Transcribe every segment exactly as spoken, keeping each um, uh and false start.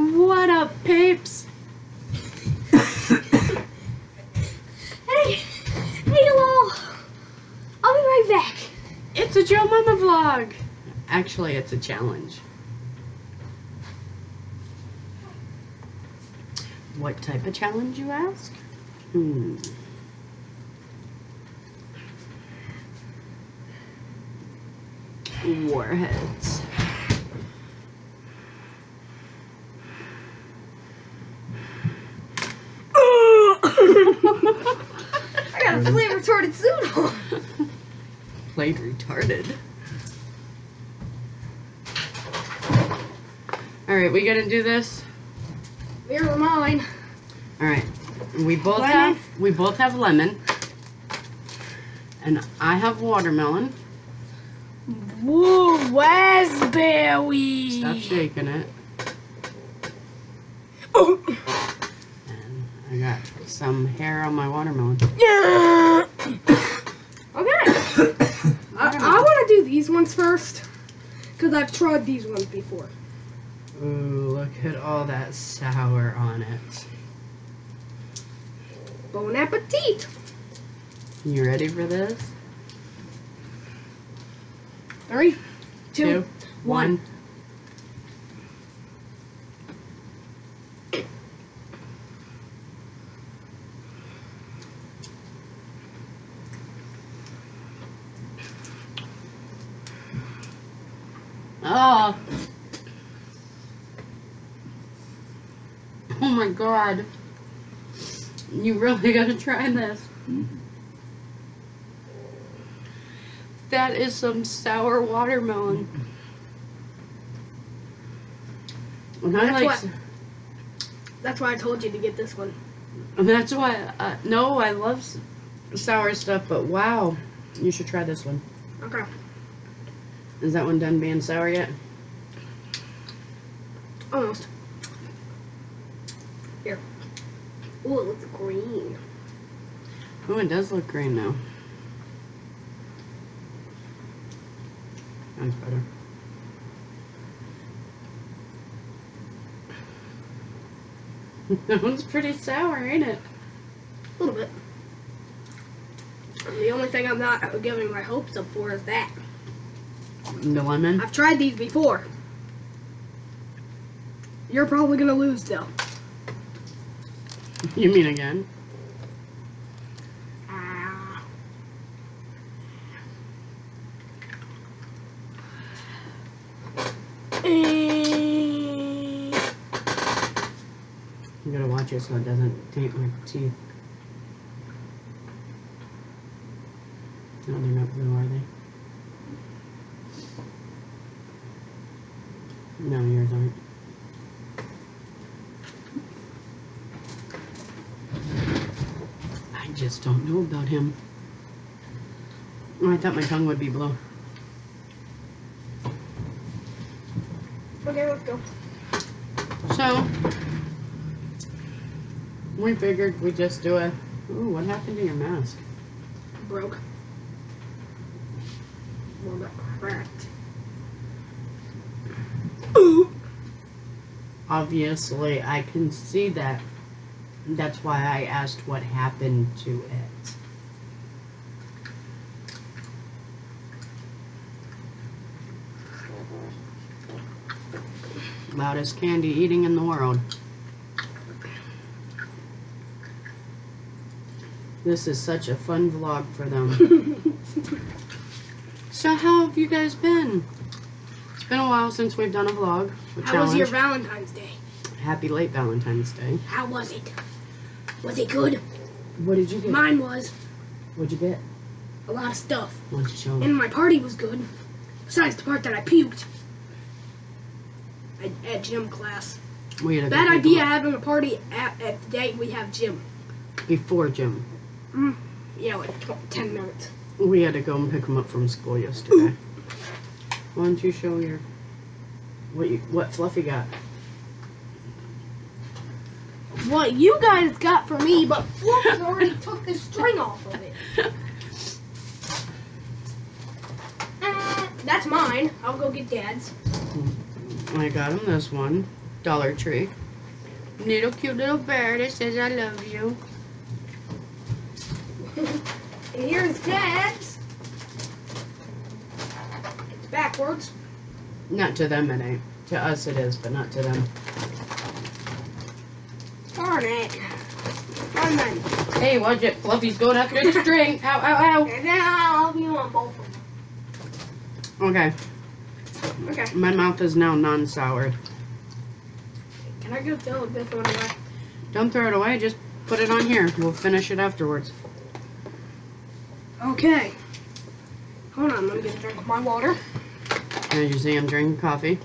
What up, peeps? Hey, hey, hello. I'll be right back. It's a JoeMomma vlog. Actually, it's a challenge. What type of challenge, you ask? Hmm. Warheads. I got a played retarded suit on. Played retarded. All right, we gonna do this. Mirror mine. All right, we both lemon. have we both have lemon, and I have watermelon. Woo, raspberry. Stop shaking it. Oh. And I got some hair on my watermelon. Yeah. Okay. I, I want to do these ones first, because I've tried these ones before. Ooh, look at all that sour on it. Bon appetit! You ready for this? Three, two, two one. one. Oh. Oh my god. You really gotta try this. That is some sour watermelon. And I that's, like, why, that's why I told you to get this one. And that's why, uh, no, I love sour stuff, but wow, you should try this one. Okay. Is that one done being sour yet? Almost. Here. Ooh, it looks green. Ooh, it does look green now. That's better. That one's pretty sour, ain't it? A little bit. The only thing I'm not giving my hopes up for is that. The lemon? I've tried these before. You're probably gonna lose, though. You mean again? Ah. You gotta watch it so it doesn't taint my teeth. No, they're not blue, are they? No, yours aren't. Just don't know about him. Oh, I thought my tongue would be blue. Okay, let's go. So, we figured we just do a... Ooh, what happened to your mask? Broke. Well, it cracked. Ooh! Obviously, I can see that. That's why I asked what happened to it. Loudest candy eating in the world. This is such a fun vlog for them. So how have you guys been? It's been a while since we've done a vlog. A how challenge. was your Valentine's Day? Happy late Valentine's Day. How was it? Was it good? What did you get? Mine was. What'd you get? A lot of stuff. What'd you show me? And my party was good. Besides the part that I puked. At, at gym class. We had a bad idea having a party at, at the day we have gym. Before gym. Mm, yeah, like ten minutes. We had to go and pick him up from school yesterday. Ooh. Why don't you show your what you what Fluffy got? What you guys got for me, but Fluffy already took the string off of it. Uh, that's mine. I'll go get Dad's. I got him this one. Dollar Tree. Little cute little bear that says I love you. And here's Dad's. It's backwards. Not to them it ain't. To us it is, but not to them. Darn it. Darn it. Hey, watch it. Fluffy's going after its string. Ow, ow, ow. And now I'll be on both of them. Okay. Okay. My mouth is now non-soured. Can I go throw this one away? Don't throw it away. Just put it on here. We'll finish it afterwards. Okay. Hold on. Let me get a drink of my water. As you see, I'm drinking coffee.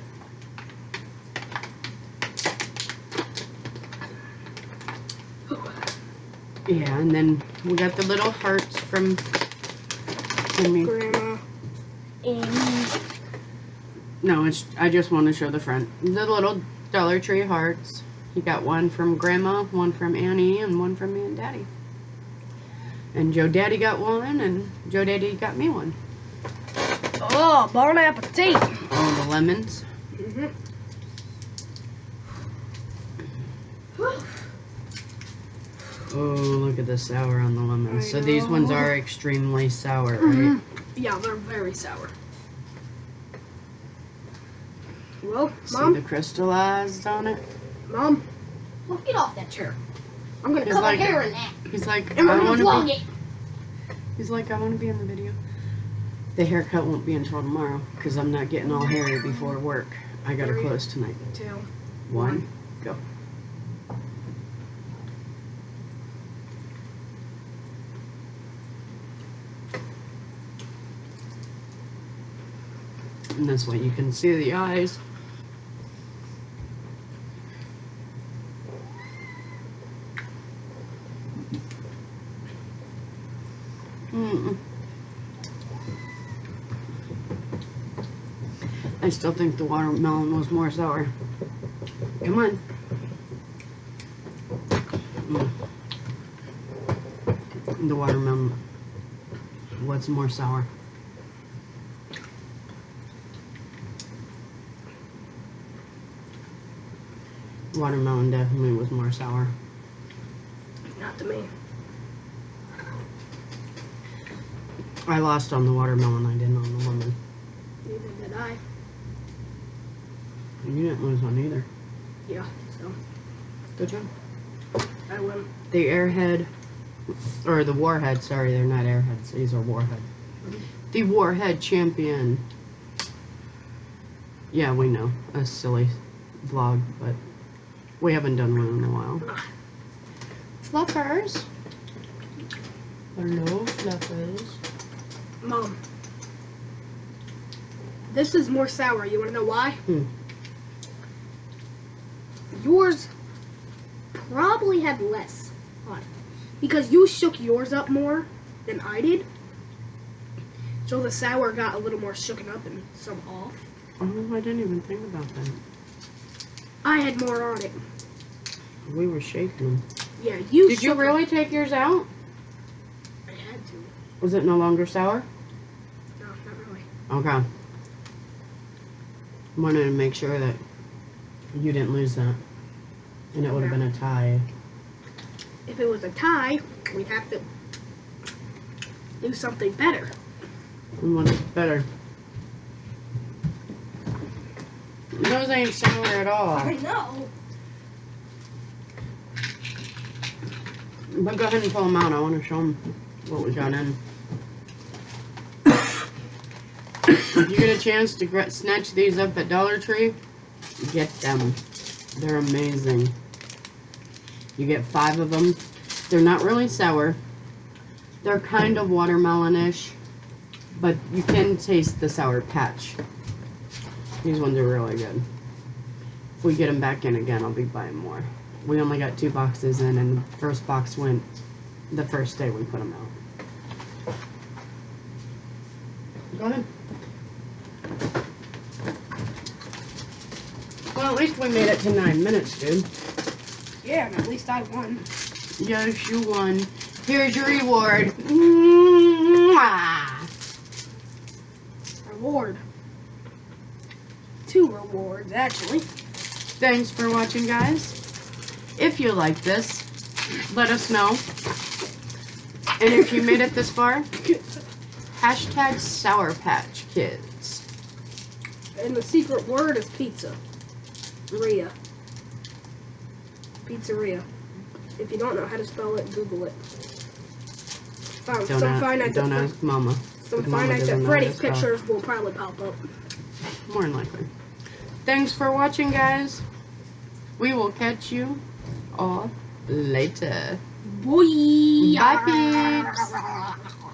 Yeah, and then we got the little hearts from Jimmy. Grandma. And... No, it's, I just want to show the front. The little Dollar Tree hearts. You got one from Grandma, one from Annie, and one from me and Daddy. And Joe Daddy got one, and Joe Daddy got me one. Oh, bon appetit! Oh, the lemons. Mm-hmm. Oh, look at the sour on the lemons. So these ones are extremely sour, right? Mm-hmm. Yeah, they're very sour. Well, see Mom? See the crystallized on it? Mom? Well, get off that chair. I'm going to cut like, my hair in that. He's like, and I want to be... It. He's like, I want to be in the video. The haircut won't be until tomorrow, because I'm not getting all hairy before work. I got to close tonight. Two. One. Go. And this way you can see the eyes. Mm-mm. I still think the watermelon was more sour. Come on. Mm. The watermelon was more sour. Watermelon definitely was more sour. Not to me. I lost on the watermelon. I didn't on the lemon. Neither did I. You didn't lose on either. Yeah, so. Good job. I won. The airhead, or the warhead, sorry, they're not airheads. These are warhead. Mm-hmm. The warhead champion. Yeah, we know. A silly vlog, but... We haven't done one in a while. Fluffers. Hello, Fluffers. Mom. This is more sour. You want to know why? Hmm. Yours probably had less on it. Because you shook yours up more than I did. So the sour got a little more shooken up and some off. Oh, I didn't even think about that. I had more on it. We were shaking. Yeah, you Did you really it. take yours out? I had to. Was it no longer sour? No, not really. Okay. I wanted to make sure that you didn't lose that. And it would have yeah. been a tie. If it was a tie, we'd have to do something better. And what's better? Those ain't sour at all. I know. But go ahead and pull them out. I want to show them what we got in. If you get a chance to snatch these up at Dollar Tree, get them. They're amazing. You get five of them. They're not really sour. They're kind of watermelon-ish, but you can taste the Sour Patch. These ones are really good. If we get them back in again, I'll be buying more. We only got two boxes in, and the first box went the first day we put them out. Go ahead. Well, at least we made it to nine minutes, dude. Yeah, and at least I won. Yes, you won. Here's your reward. Reward. Two rewards, actually. Thanks for watching, guys. If you like this, let us know. And if you made it this far, hashtag Sour Patch Kids. And the secret word is pizza. Ria. Pizzeria. If you don't know how to spell it, Google it. Found don't some fine don't ask Mama. Some fine nights at Freddy's pictures will probably pop up. More than likely. Thanks for watching, guys. We will catch you all later. Boy. Bye, peeps.